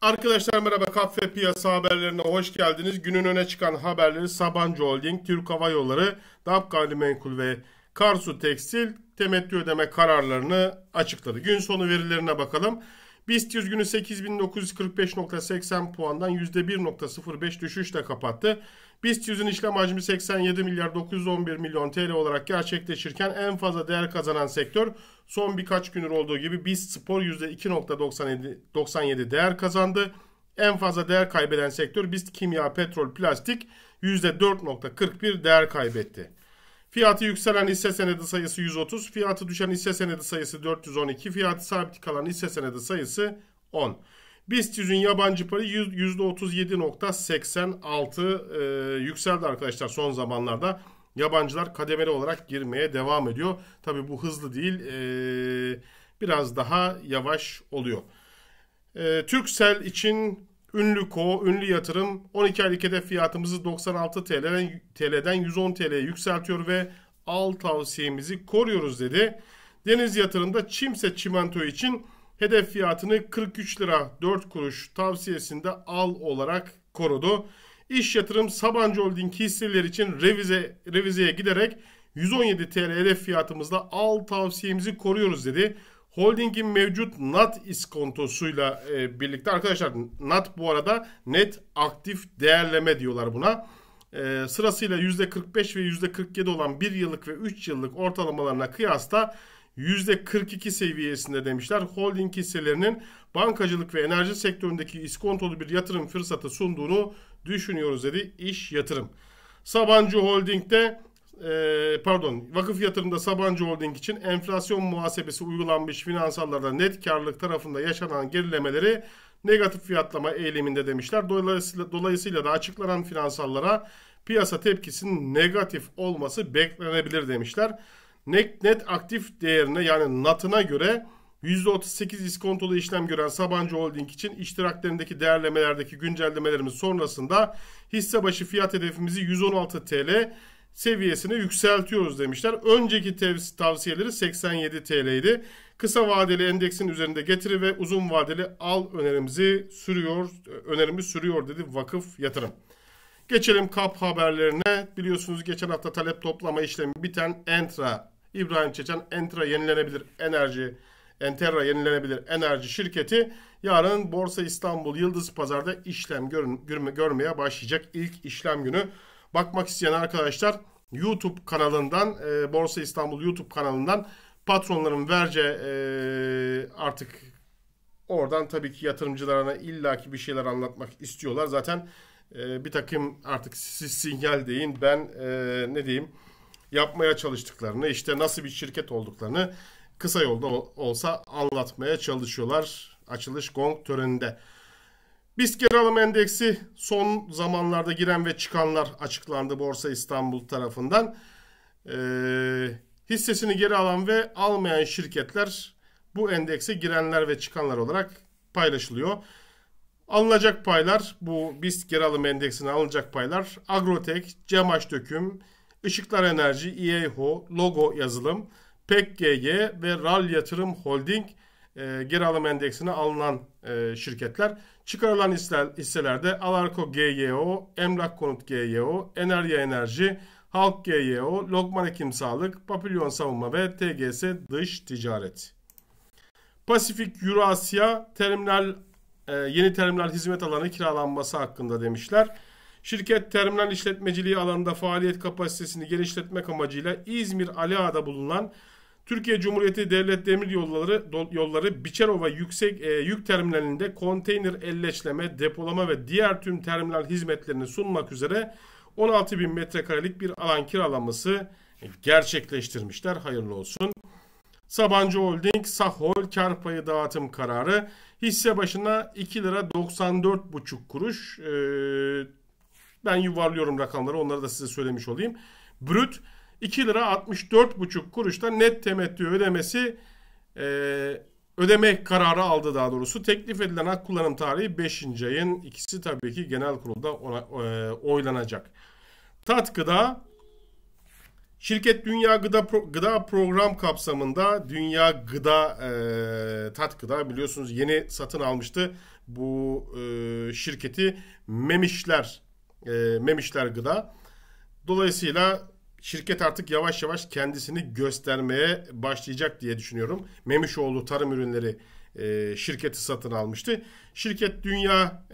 Arkadaşlar merhaba, KAP ve piyasa haberlerine hoş geldiniz. Günün öne çıkan haberleri Sabancı Holding, Türk Hava Yolları, DAP Gayrimenkul ve Karsu Tekstil temettü ödeme kararlarını açıkladı. Gün sonu verilerine bakalım. BIST 100 günü 8.945.80 puandan %1.05 düşüşle kapattı. BIST 100'ün işlem hacmi 87 milyar 911 milyon TL olarak gerçekleşirken en fazla değer kazanan sektör son birkaç gündür olduğu gibi BIST spor %2.97 değer kazandı. En fazla değer kaybeden sektör BIST kimya petrol plastik %4.41 değer kaybetti. Fiyatı yükselen hisse senedi sayısı 130, fiyatı düşen hisse senedi sayısı 412, fiyatı sabit kalan hisse senedi sayısı 10. BIST 100'ün yabancı parı %37.86 yükseldi arkadaşlar son zamanlarda. Yabancılar kademeli olarak girmeye devam ediyor. Tabi bu hızlı değil, biraz daha yavaş oluyor. Turkcell için ünlü yatırım 12 aylık hedef fiyatımızı 96 TL'den 110 TL'ye yükseltiyor ve al tavsiyemizi koruyoruz dedi. Deniz yatırımda Çimse Çimento için hedef fiyatını 43 lira 4 kuruş tavsiyesinde al olarak korudu. İş yatırım Sabancı Holding hisseleri için revizeye giderek 117 TL hedef fiyatımızda al tavsiyemizi koruyoruz dedi. Holding'in mevcut NAT iskontosuyla birlikte arkadaşlar, NAT bu arada net aktif değerleme diyorlar buna. Sırasıyla %45 ve %47 olan 1 yıllık ve 3 yıllık ortalamalarına kıyasla %42 seviyesinde demişler. Holding hisselerinin bankacılık ve enerji sektöründeki iskontolu bir yatırım fırsatı sunduğunu düşünüyoruz dedi iş yatırım. Sabancı Holding'de Vakıf yatırımda Sabancı Holding için enflasyon muhasebesi uygulanmış finansallarda net karlılık tarafında yaşanan gerilemeleri negatif fiyatlama eğiliminde demişler. Dolayısıyla da açıklanan finansallara piyasa tepkisinin negatif olması beklenebilir demişler. Net aktif değerine yani NAT'ına göre %38 iskontolu işlem gören Sabancı Holding için iştiraklerindeki değerlemelerdeki güncellemelerimiz sonrasında hisse başı fiyat hedefimizi 116 TL seviyesini yükseltiyoruz demişler. Önceki tavsiyeleri 87 TL'ydi. Kısa vadeli endeksin üzerinde getiri ve uzun vadeli al önerimiz sürüyor dedi Vakıf Yatırım. Geçelim KAP haberlerine. Biliyorsunuz geçen hafta talep toplama işlemi biten Entra, İbrahim Çeçen Entra Yenilenebilir Enerji şirketi yarın Borsa İstanbul Yıldız Pazar'da işlem görmeye başlayacak, ilk işlem günü. Bakmak isteyen arkadaşlar YouTube kanalından, Borsa İstanbul YouTube kanalından patronların artık oradan tabii ki yatırımcılarına illaki bir şeyler anlatmak istiyorlar. Zaten bir takım artık siz sinyal deyin, ben ne diyeyim, yapmaya çalıştıklarını, işte nasıl bir şirket olduklarını kısa yolda olsa anlatmaya çalışıyorlar açılış gong töreninde. BIST geri alım endeksi son zamanlarda giren ve çıkanlar açıklandı Borsa İstanbul tarafından. Hissesini geri alan ve almayan şirketler bu endekse girenler ve çıkanlar olarak paylaşılıyor. Alınacak paylar, bu BIST geri alım endeksine alınacak paylar: Agrotek, Cemaç Döküm, Işıklar Enerji, Logo Yazılım, PekGG ve RAL Yatırım Holding geri alım endeksine alınan şirketler. Çıkarılan hisselerde Alarko GYO, Emlak Konut GYO, Enerya Enerji, Halk GYO, Lokman Hekim Sağlık, Papilyon Savunma ve TGS Dış Ticaret. Pasifik Yurasya yeni terminal hizmet alanı kiralanması hakkında demişler. Şirket terminal işletmeciliği alanında faaliyet kapasitesini genişletmek amacıyla İzmir Aliağa'da bulunan Türkiye Cumhuriyeti Devlet Demir Yolları Biçerova Yük Terminali'nde konteyner elleşleme, depolama ve diğer tüm terminal hizmetlerini sunmak üzere 16.000 metrekarelik bir alan kiralaması gerçekleştirmişler. Hayırlı olsun. Sabancı Holding, SAHOL kar payı dağıtım kararı. Hisse başına 2 lira 94,5 kuruş. Ben yuvarlıyorum rakamları, onları da size söylemiş olayım. Brüt 2 lira 64,5 kuruşta net temettü ödeme kararı aldı daha doğrusu. Teklif edilen hak kullanım tarihi 5. ayın ikisi tabii ki genel kurulda oylanacak. Tat Gıda Şirket Dünya Gıda Program kapsamında Dünya Gıda, Tat Gıda biliyorsunuz yeni satın almıştı bu şirketi Memişler Gıda. Dolayısıyla şirket artık yavaş yavaş kendisini göstermeye başlayacak diye düşünüyorum. Memişoğlu Tarım Ürünleri şirketi satın almıştı. Şirket Dünya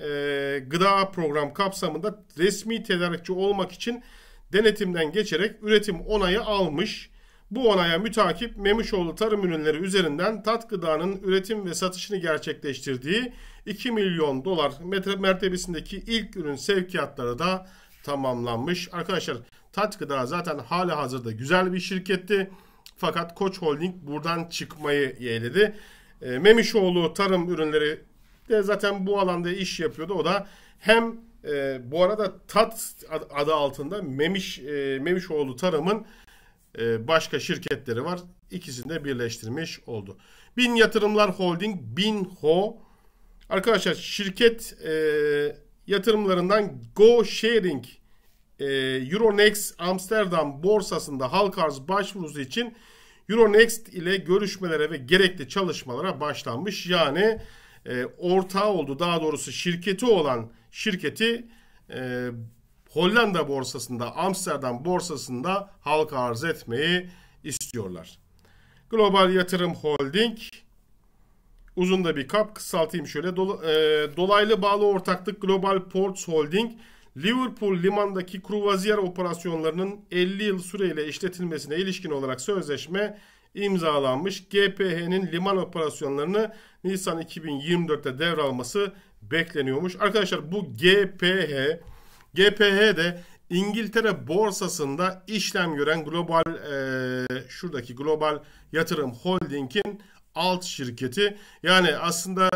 Gıda Program kapsamında resmi tedarikçi olmak için denetimden geçerek üretim onayı almış. Bu onaya mütakip Memişoğlu Tarım Ürünleri üzerinden Tat Gıda'nın üretim ve satışını gerçekleştirdiği $2 milyon mertebesindeki ilk ürün sevkiyatları da tamamlanmış. Arkadaşlar Tat Gıda zaten hala hazırda güzel bir şirketti. Fakat Koç Holding buradan çıkmayı yeğledi. Memişoğlu Tarım Ürünleri de zaten bu alanda iş yapıyordu. O da hem bu arada Tat adı altında Memişoğlu Tarım'ın başka şirketleri var. İkisini de birleştirmiş oldu. Bin Yatırımlar Holding, BinHo. Arkadaşlar şirket yatırımlarından Go Sharing Euronext Amsterdam borsasında halka arz başvurusu için Euronext ile görüşmelere ve gerekli çalışmalara başlanmış. Yani ortağı oldu, daha doğrusu şirketi olan şirketi Hollanda borsasında, Amsterdam borsasında halka arz etmeyi istiyorlar. Global Yatırım Holding, uzun da bir kap, kısaltayım şöyle. Dolaylı bağlı ortaklık Global Ports Holding, Liverpool limandaki kruvaziyer operasyonlarının 50 yıl süreyle işletilmesine ilişkin olarak sözleşme imzalanmış. GPH'nin liman operasyonlarını Nisan 2024'te devralması bekleniyormuş. Arkadaşlar bu GPH de İngiltere borsasında işlem gören global şuradaki Global Yatırım Holding'in alt şirketi. Yani aslında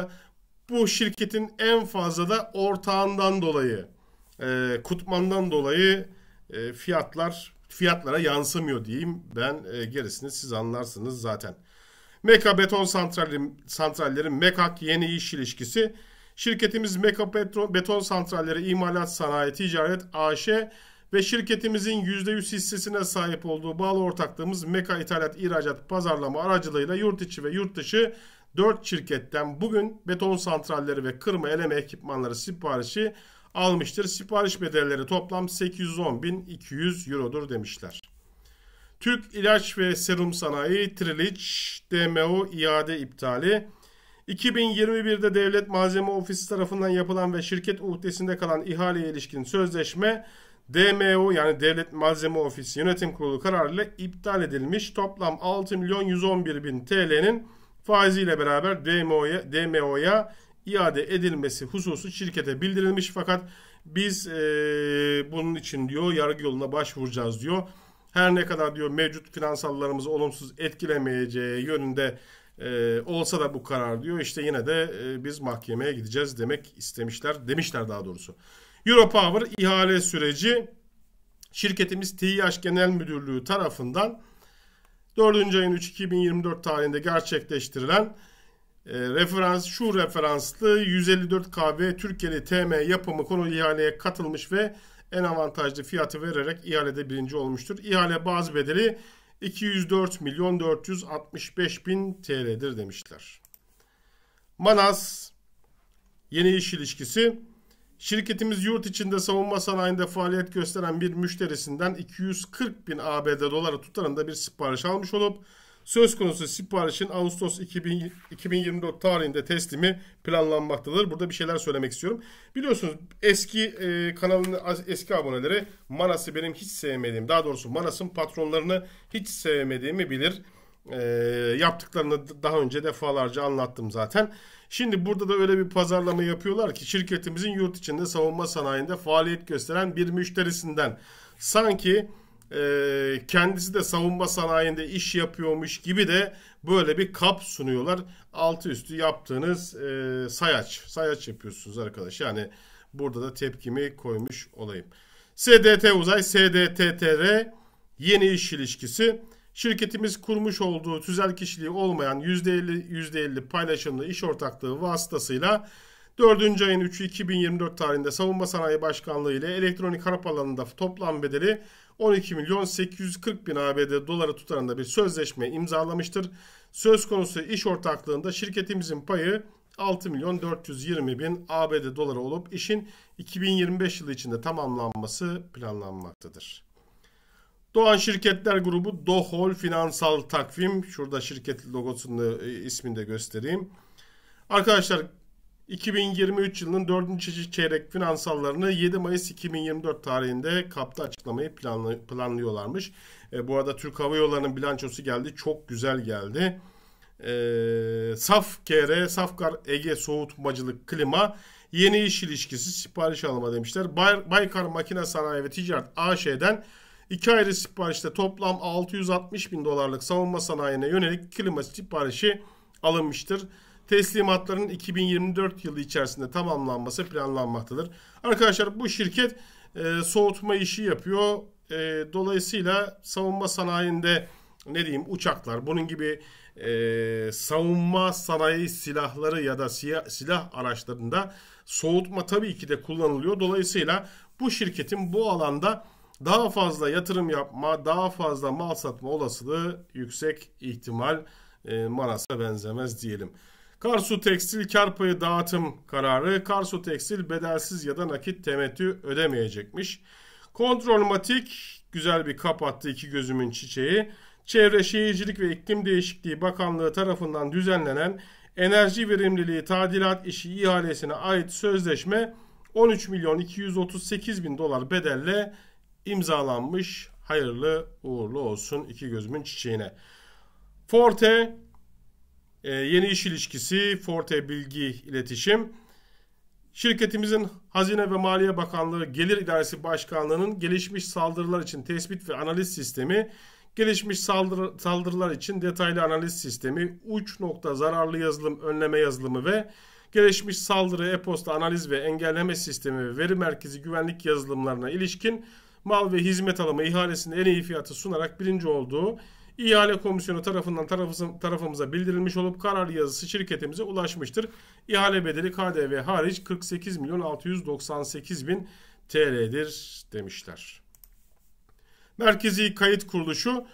bu şirketin en fazla da ortağından dolayı, Kutman'dan dolayı fiyatlara yansımıyor diyeyim ben, gerisini siz anlarsınız zaten. Meka Beton Santralleri, Mekak Yeni İş İlişkisi. Şirketimiz Meka Beton Santralleri İmalat Sanayi Ticaret AŞ ve şirketimizin %100 hissesine sahip olduğu bağlı ortaklığımız Meka İthalat İhracat Pazarlama aracılığıyla yurt içi ve yurt dışı 4 şirketten bugün beton santralleri ve kırma eleme ekipmanları siparişi almıştır. Sipariş bedelleri toplam 810.200 eurodur demişler. Türk İlaç ve Serum Sanayi, Triliç, DMO iade iptali. 2021'de Devlet Malzeme Ofisi tarafından yapılan ve şirket uhdesinde kalan ihaleye ilişkin sözleşme DMO yani Devlet Malzeme Ofisi Yönetim Kurulu kararıyla iptal edilmiş. Toplam 6.111.000 TL'nin faiziyle beraber DMO'ya iade edilmesi hususu şirkete bildirilmiş, fakat biz bunun için diyor yargı yoluna başvuracağız diyor. Her ne kadar diyor mevcut finansallarımızı olumsuz etkilemeyeceği yönünde olsa da bu karar diyor işte yine de biz mahkemeye gideceğiz demek istemişler, demişler daha doğrusu. Europower ihale süreci, şirketimiz TİH Genel Müdürlüğü tarafından 4. ayın 3/2024 tarihinde gerçekleştirilen referanslı 154 KV Türkiye'li TM yapımı konu ihaleye katılmış ve en avantajlı fiyatı vererek ihalede birinci olmuştur. İhale baz bedeli 204.465.000 TL'dir demişler. Manas Yeni İş İlişkisi, şirketimiz yurt içinde savunma sanayinde faaliyet gösteren bir müşterisinden 240.000 ABD doları tutarında bir sipariş almış olup söz konusu siparişin Ağustos 2024 tarihinde teslimi planlanmaktadır. Burada bir şeyler söylemek istiyorum. Biliyorsunuz eski kanalın eski aboneleri Manas'ı benim hiç sevmediğim, daha doğrusu Manas'ın patronlarını hiç sevmediğimi bilir. Yaptıklarını daha önce defalarca anlattım zaten. Şimdi burada da öyle bir pazarlama yapıyorlar ki şirketimizin yurt içinde savunma sanayinde faaliyet gösteren bir müşterisinden, sanki kendisi de savunma sanayinde iş yapıyormuş gibi de böyle bir kap sunuyorlar. Altı üstü yaptığınız sayaç yapıyorsunuz arkadaş. Yani burada da tepkimi koymuş olayım. SDT Uzay, SDTTR Yeni İş İlişkisi, şirketimiz kurmuş olduğu tüzel kişiliği olmayan %50 paylaşımlı iş ortaklığı vasıtasıyla 4. ayın 3/2024 tarihinde Savunma Sanayi Başkanlığı ile elektronik harp alanında toplam bedeli 12.840.000 ABD doları tutarında bir sözleşme imzalamıştır. Söz konusu iş ortaklığında şirketimizin payı 6.420.000 ABD doları olup işin 2025 yılı içinde tamamlanması planlanmaktadır. Doğan Şirketler Grubu Dohol Finansal Takvim. Şurada şirket logosunu, ismini de göstereyim. Arkadaşlar 2023 yılının 4. çeyrek finansallarını 7 Mayıs 2024 tarihinde KAP'ta açıklamayı planlıyorlarmış. Bu arada Türk Hava Yolları'nın bilançosu geldi. Çok güzel geldi. SAFKR, Safkar Ege Soğutmacılık Klima, yeni iş ilişkisi sipariş alma demişler. Baykar Makine Sanayi ve Ticaret AŞ'den 2 ayrı siparişte toplam 660 bin dolarlık savunma sanayine yönelik klima siparişi alınmıştır. Teslimatların 2024 yılı içerisinde tamamlanması planlanmaktadır. Arkadaşlar bu şirket soğutma işi yapıyor. Dolayısıyla savunma sanayinde ne diyeyim, uçaklar, bunun gibi savunma sanayi silahları ya da silah araçlarında soğutma tabii ki de kullanılıyor. Dolayısıyla bu şirketin bu alanda daha fazla yatırım yapma, daha fazla mal satma olasılığı yüksek ihtimal. Manas'a benzemez diyelim. Karsu Tekstil kar payı dağıtım kararı. Karsu Tekstil bedelsiz ya da nakit temettü ödemeyecekmiş. Kontrolmatik güzel bir kapattı, iki gözümün çiçeği. Çevre Şehircilik ve İklim Değişikliği Bakanlığı tarafından düzenlenen enerji verimliliği tadilat işi ihalesine ait sözleşme 13.238.000 dolar bedelle imzalanmış. Hayırlı uğurlu olsun iki gözümün çiçeğine. Forte yeni iş ilişkisi, Forte Bilgi İletişim. Şirketimizin Hazine ve Maliye Bakanlığı Gelir İdaresi Başkanlığı'nın gelişmiş saldırılar için tespit ve analiz sistemi, gelişmiş saldırılar için detaylı analiz sistemi, uç nokta zararlı yazılım, önleme yazılımı ve gelişmiş saldırı e-posta analiz ve engelleme sistemi ve veri merkezi güvenlik yazılımlarına ilişkin mal ve hizmet alımı ihalesinde en iyi fiyatı sunarak birinci olduğu İhale komisyonu tarafından tarafımıza bildirilmiş olup karar yazısı şirketimize ulaşmıştır. İhale bedeli KDV hariç 48.698.000 TL'dir demişler. Merkezi Kayıt Kuruluşu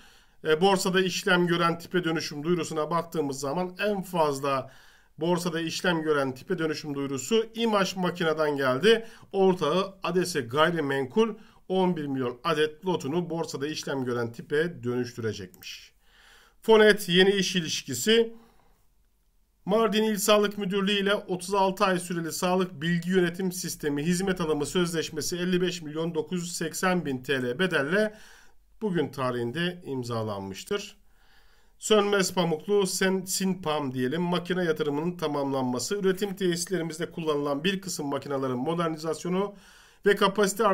borsada işlem gören tipe dönüşüm duyurusuna baktığımız zaman en fazla borsada işlem gören tipe dönüşüm duyurusu İmaş Makine'den geldi. Ortağı ADESE Gayrimenkul 11 milyon adet lotunu borsada işlem gören tipe dönüştürecekmiş. Fonet yeni iş ilişkisi. Mardin İl Sağlık Müdürlüğü ile 36 ay süreli sağlık bilgi yönetim sistemi hizmet alımı sözleşmesi 55.980.000 TL bedelle bugün tarihinde imzalanmıştır. Sönmez Pamuklu Sinpam diyelim, makine yatırımının tamamlanması, üretim tesislerimizde kullanılan bir kısım makinelerin modernizasyonu ve kapasite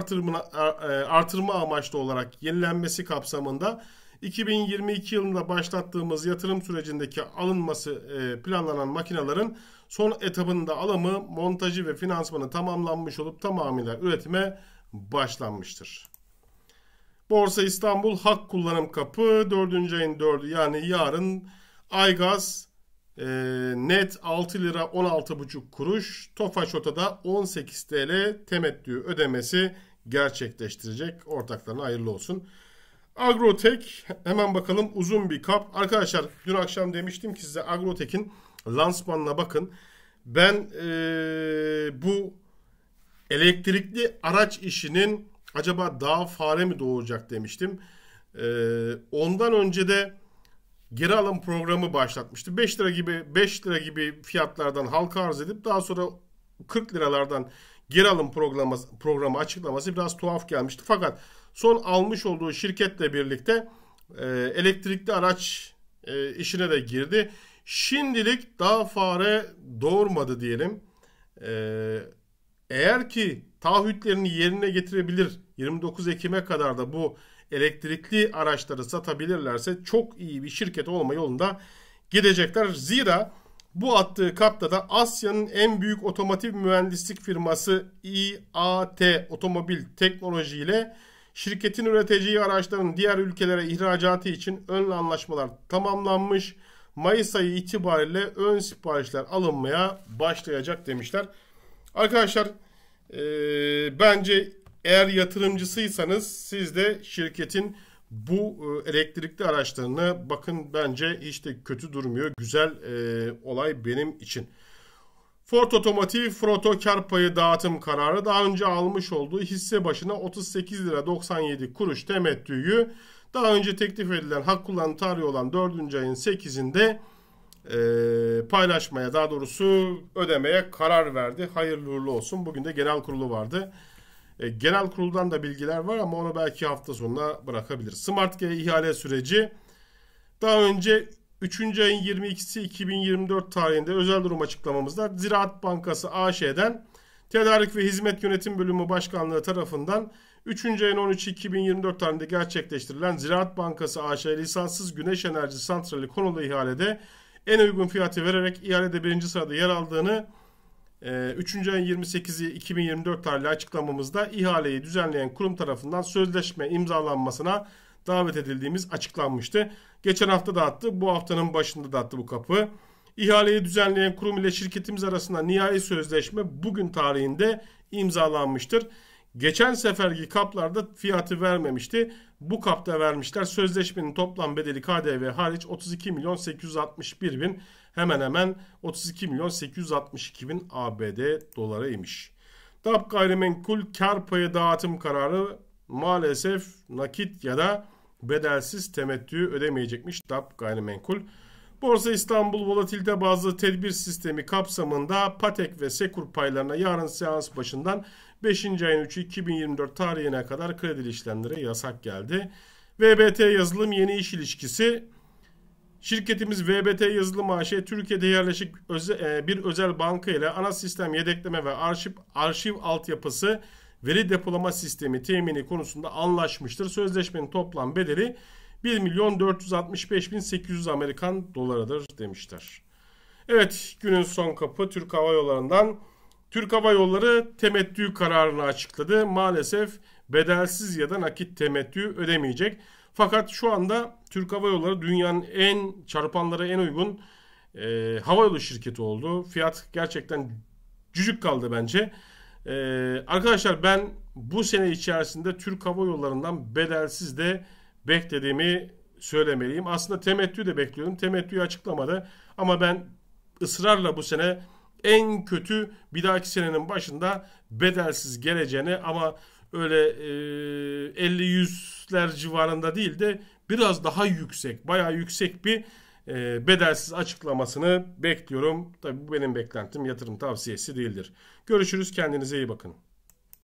artırma amaçlı olarak yenilenmesi kapsamında 2022 yılında başlattığımız yatırım sürecindeki alınması planlanan makinelerin son etabında alımı, montajı ve finansmanı tamamlanmış olup tamamıyla üretime başlanmıştır. Borsa İstanbul hak kullanım kapı 4. ayın 4'ü yani yarın Aygaz net 6 lira 16,5 kuruş, Tofaş Ota'da 18 TL temettü ödemesi gerçekleştirecek. Ortaklarına hayırlı olsun. Agrotek, hemen bakalım, uzun bir kap. Arkadaşlar dün akşam demiştim ki size Agrotek'in lansmanına bakın. Ben bu elektrikli araç işinin acaba daha fare mi doğacak demiştim. Ondan önce de geri alım programı başlatmıştı. 5 lira gibi fiyatlardan halka arz edip daha sonra 40 liralardan geri alım programı açıklaması biraz tuhaf gelmişti. Fakat son almış olduğu şirketle birlikte elektrikli araç işine de girdi. Şimdilik daha fare doğurmadı diyelim. Eğer ki taahhütlerini yerine getirebilir, 29 Ekim'e kadar da bu elektrikli araçları satabilirlerse çok iyi bir şirket olma yolunda gidecekler. Zira bu attığı kapta da Asya'nın en büyük otomotiv mühendislik firması İAT Otomobil Teknoloji ile şirketin üreteceği araçların diğer ülkelere ihracatı için ön anlaşmalar tamamlanmış. Mayıs ayı itibariyle ön siparişler alınmaya başlayacak demişler. Arkadaşlar bence Eğer yatırımcısıysanız siz de şirketin bu elektrikli araçlarına bakın, bence hiç de kötü durmuyor. Güzel olay benim için. Ford Otomotiv Froto kar payı dağıtım kararı, daha önce almış olduğu hisse başına 38 lira 97 kuruş temettüyü daha önce teklif edilen hak kullanım tarihi olan 4. ayın 8'inde paylaşmaya, daha doğrusu ödemeye karar verdi. Hayırlı uğurlu olsun. Bugün de genel kurulu vardı. Genel kuruldan da bilgiler var ama onu belki hafta sonuna bırakabilir. SmartG ihale süreci daha önce 3. ayın 22'si 2024 tarihinde özel durum açıklamamızda Ziraat Bankası AŞ'den Tedarik ve Hizmet Yönetim Bölümü Başkanlığı tarafından 3. ayın 13'ü 2024 tarihinde gerçekleştirilen Ziraat Bankası AŞ lisanssız güneş enerji santrali konulu ihalede en uygun fiyatı vererek ihalede 1. sırada yer aldığını 3. ayın 28'i 2024 tarihli açıklamamızda ihaleyi düzenleyen kurum tarafından sözleşme imzalanmasına davet edildiğimiz açıklanmıştı. Geçen hafta da attı, bu haftanın başında da attı bu kapı. İhaleyi düzenleyen kurum ile şirketimiz arasında nihai sözleşme bugün tarihinde imzalanmıştır. Geçen seferki kaplarda fiyatı vermemişti. Bu kapta vermişler. Sözleşmenin toplam bedeli KDV hariç 32.861.000, hemen hemen 32.862.000 ABD doları imiş. DAP gayrimenkul kar payı dağıtım kararı, maalesef nakit ya da bedelsiz temettü ödemeyecekmiş DAP gayrimenkul. Borsa İstanbul volatilite bazlı tedbir sistemi kapsamında Patek ve Sekur paylarına yarın seans başından 5. ayın 3'ü 2024 tarihine kadar kredili işlemlere yasak geldi. VBT yazılım yeni iş ilişkisi. Şirketimiz VBT yazılım AŞ Türkiye'de yerleşik bir özel banka ile ana sistem yedekleme ve arşiv altyapısı veri depolama sistemi temini konusunda anlaşmıştır. Sözleşmenin toplam bedeli 1.465.800 Amerikan dolarıdır demişler. Evet, günün son kapı Türk Hava Yolları'ndan. Türk Hava Yolları temettü kararını açıkladı. Maalesef bedelsiz ya da nakit temettü ödemeyecek. Fakat şu anda Türk Hava Yolları dünyanın en çarpanlara en uygun havayolu şirketi oldu. Fiyat gerçekten cücük kaldı bence. Arkadaşlar, ben bu sene içerisinde Türk Hava Yolları'ndan bedelsiz de beklediğimi söylemeliyim. Aslında temettü de bekliyordum. Temettüyü açıklamadı. Ama ben ısrarla bu sene en kötü bir dahaki senenin başında bedelsiz geleceğini, ama öyle 50-100'ler civarında değil de biraz daha yüksek, bayağı yüksek bir bedelsiz açıklamasını bekliyorum. Tabii bu benim beklentim, yatırım tavsiyesi değildir. Görüşürüz, kendinize iyi bakın.